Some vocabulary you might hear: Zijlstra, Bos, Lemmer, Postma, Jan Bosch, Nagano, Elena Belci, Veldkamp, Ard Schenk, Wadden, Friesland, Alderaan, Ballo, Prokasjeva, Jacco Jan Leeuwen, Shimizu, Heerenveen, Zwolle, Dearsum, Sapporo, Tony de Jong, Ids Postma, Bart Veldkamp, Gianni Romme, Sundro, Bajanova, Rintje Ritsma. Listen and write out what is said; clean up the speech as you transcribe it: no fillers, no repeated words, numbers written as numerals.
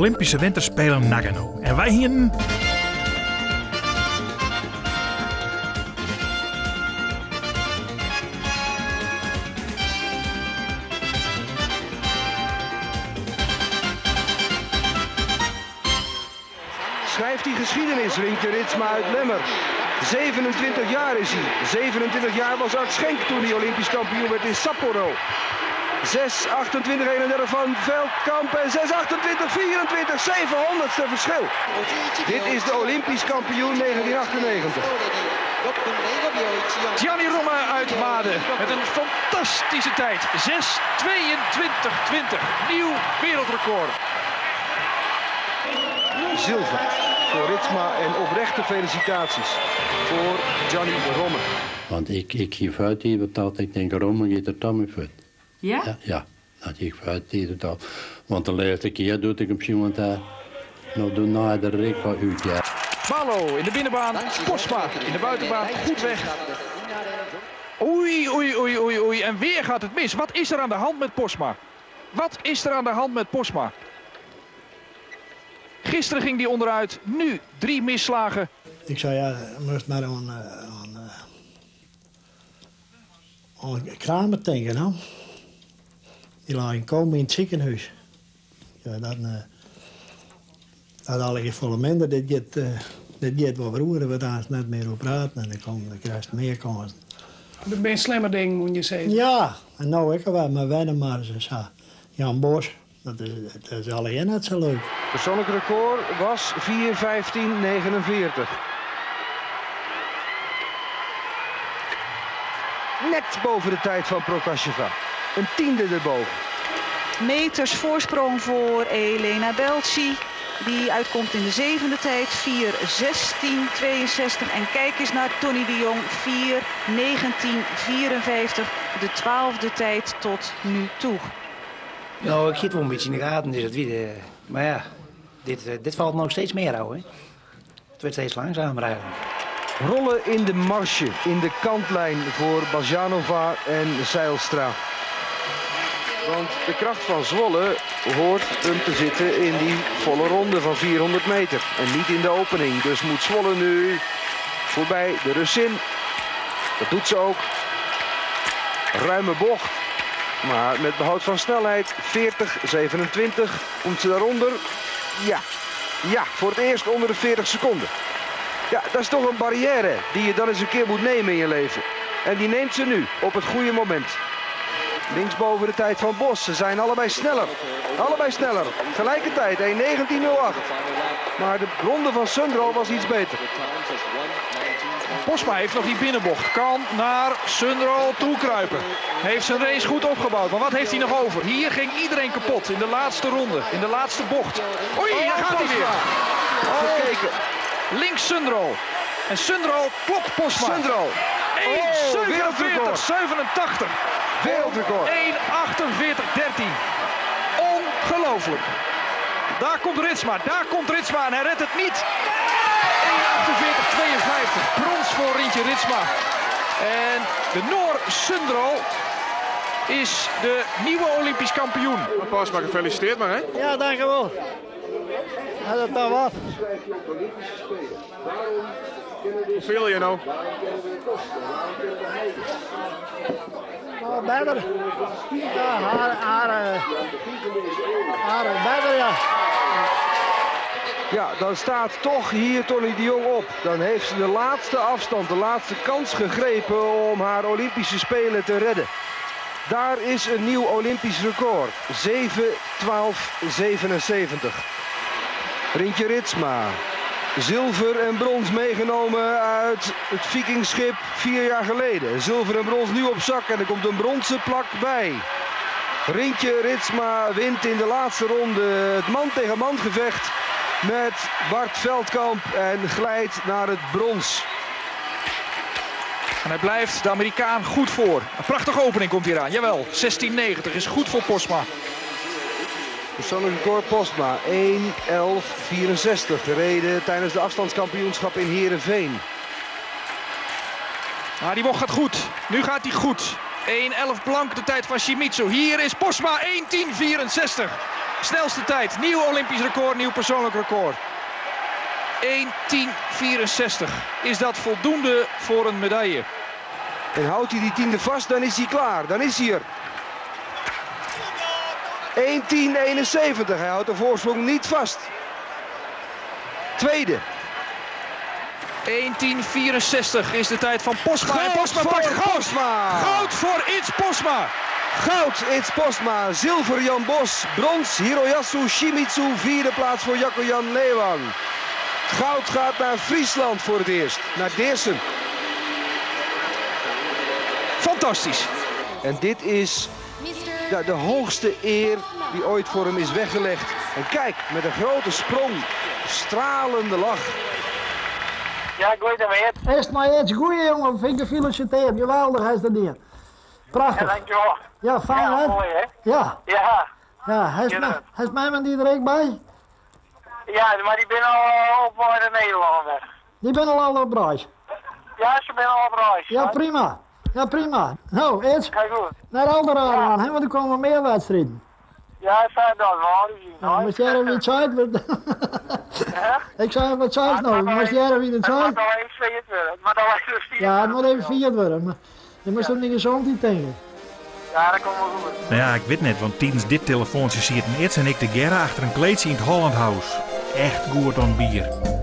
Olympische Winterspelen Nagano. En wij hier... Schrijft die geschiedenis, Rintje Ritsma uit Lemmer. 27 jaar is hij. 27 jaar was Ard Schenk toen hij Olympisch kampioen werd in Sapporo. 6-28-31 van Veldkamp en 6-28-24, 700ste verschil. Dit is de Olympisch kampioen 1998. Gianni Romme uit Wadden met een fantastische tijd. 6-22-20, nieuw wereldrecord. Zilver voor Ritsma en oprechte felicitaties voor Gianni Romme. Want ik geef uit hier betaald, ik denk Romme gaat er dan mee voort. Ja? Ja, dat geef ik uit hier betaald. Want de laatste keer doet ik hem zien, want hij doet na de record uit. Ja. Ballo in de binnenbaan, Postma in de buitenbaan, goed weg. Oei, oei, oei, oei, oei, en weer gaat het mis. Wat is er aan de hand met Postma? Wat is er aan de hand met Postma? Gisteren ging die onderuit, nu 3 misslagen. Ik zei ja, moest maar aan Kramer denken. Nou. Die lagen komen in het ziekenhuis. Ja, dat alle gevoelementen, dat je het wel roeren, want daar is net meer op praten en dan krijg je meer kansen. Dat ben je een slimmer ding, moet je zeggen. Ja, en nou ik wel, maar wij dan maar eens. Jan Bosch. Dat is alleen net zo leuk. Persoonlijk record was 4-15-49. Net boven de tijd van Prokasjeva. Een tiende erboven. Meters voorsprong voor Elena Belci. Die uitkomt in de 7e tijd. 4-16-62. En kijk eens naar Tony de Jong. 4-19-54. De 12e tijd tot nu toe. Nou, ik zit wel een beetje in de gaten, dus het weer. Maar ja, dit valt nog steeds meer aan, hè. Het wordt steeds langzamer eigenlijk. Rollen in de marge, in de kantlijn voor Bajanova en Zijlstra. Want de kracht van Zwolle hoort hem te zitten in die volle ronde van 400 meter. En niet in de opening, dus moet Zwolle nu voorbij de Russin. Dat doet ze ook. Ruime bocht. Maar met behoud van snelheid, 40-27, komt ze daaronder. Ja, voor het eerst onder de 40 seconden. Ja, dat is toch een barrière die je dan eens een keer moet nemen in je leven. En die neemt ze nu, op het goede moment. Linksboven de tijd van Bos, ze zijn allebei sneller. Allebei sneller, gelijke tijd, 1.19.08. Maar de ronde van Sundro was iets beter. Postma heeft nog die binnenbocht, kan naar Sundro toekruipen. Heeft zijn race goed opgebouwd, maar wat heeft hij nog over? Hier ging iedereen kapot in de laatste ronde, in de laatste bocht. Oei, daar gaat hij weer. Gekeken. Links Sundro. En Sundro klopt Postma. Sundro. 1.47.87. Wereldrecord. 1.48.13. Ongelooflijk. Daar komt Ritsma, en hij redt het niet. 48-52, brons voor Rintje Ritsma. En de Noor Sundro is de nieuwe Olympisch kampioen. Postma, gefeliciteerd maar, hè? Ja, dankjewel. Ja, dat dan wat. Hoe viel je nou? Nou, beter. Ja, beter, ja. Ja, dan staat toch hier Tony de Jong op. Dan heeft ze de laatste afstand, de laatste kans gegrepen om haar Olympische Spelen te redden. Daar is een nieuw Olympisch record. 7-12-77. Rintje Ritsma. Zilver en brons meegenomen uit het vikingschip 4 jaar geleden. Zilver en brons nu op zak en er komt een bronzen plak bij. Rintje Ritsma wint in de laatste ronde het man tegen man gevecht. Met Bart Veldkamp en glijdt naar het brons. En hij blijft de Amerikaan goed voor. Een prachtige opening komt hier aan. Jawel, 16.90 is goed voor Postma. Persoonlijk record Postma, 1.11.64. Gereden tijdens de afstandskampioenschap in Heerenveen. Nou, die bocht gaat goed. Nu gaat hij goed. 1.11 blank, de tijd van Shimizu. Hier is Postma, 1.10.64. Snelste tijd. Nieuw Olympisch record, nieuw persoonlijk record. 1.10.64. Is dat voldoende voor een medaille? En houdt hij die tiende vast, dan is hij klaar. Dan is hij er. 1.10.71. Hij houdt de voorsprong niet vast. Tweede. 1.10.64 is de tijd van Postma. Goud, en Postma pakt goud. Postma. Goud voor Ids Postma. Goud, Ids Postma. Zilver, Jan Bosch. Brons, Hiroyasu Shimizu. Vierde plaats voor Jacco Jan Leeuwen. Goud gaat naar Friesland voor het eerst. Naar Dearsum. Fantastisch. En dit is de hoogste eer die ooit voor hem is weggelegd. En kijk, met een grote sprong. Stralende lach. Ja, goed dan weer. Is het maar eens goeie jongen, vind ik gefeliciteerd. Geweldig is dat hier. Prachtig. Ja, dankjewel. Ja, fijn hè? Ja, mooi hè? Ja. Ja. Ja, hij is mij met iedereen bij? Ja, maar die ben al op naar Nederland weg. Die ben al op reis? Ja, ze ben al op reis. Ja, prima. Ja, prima. Nou, eerst naar Alderaan aan, hè, want er komen meer wedstrijden. Ja, ik zei dat wel. Nou, moest jij even iets uit? Ik zei wat uit nou, moest jij even iets uit? Ja, het moet even vierd worden. Je moest ook niet gezond in tegen. Ja, dat komt wel goed. Nou ja, ik weet net, want tijdens dit telefoontje zitten Eds en ik de Gerra achter een kleedje in het Holland House. Echt goed aan bier.